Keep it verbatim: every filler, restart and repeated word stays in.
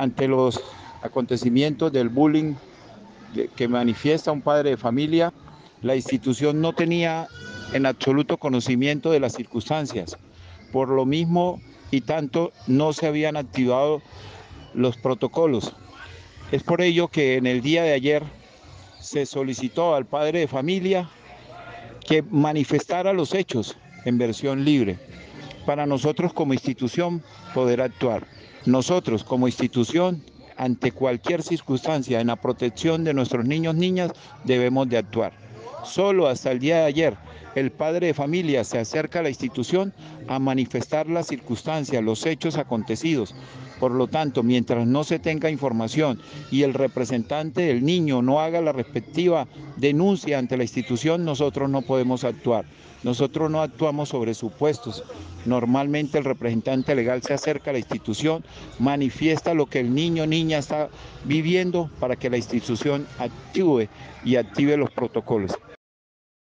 Ante los acontecimientos del bullying que manifiesta un padre de familia, la institución no tenía en absoluto conocimiento de las circunstancias. Por lo mismo y tanto no se habían activado los protocolos. Es por ello que en el día de ayer se solicitó al padre de familia que manifestara los hechos en versión libre, para nosotros como institución poder actuar. Nosotros como institución, ante cualquier circunstancia, en la protección de nuestros niños y niñas, debemos de actuar. Solo hasta el día de ayer, el padre de familia se acerca a la institución a manifestar las circunstancias, los hechos acontecidos. Por lo tanto, mientras no se tenga información y el representante del niño no haga la respectiva denuncia ante la institución, nosotros no podemos actuar. Nosotros no actuamos sobre supuestos. Normalmente el representante legal se acerca a la institución, manifiesta lo que el niño o niña está viviendo para que la institución actúe y active los protocolos.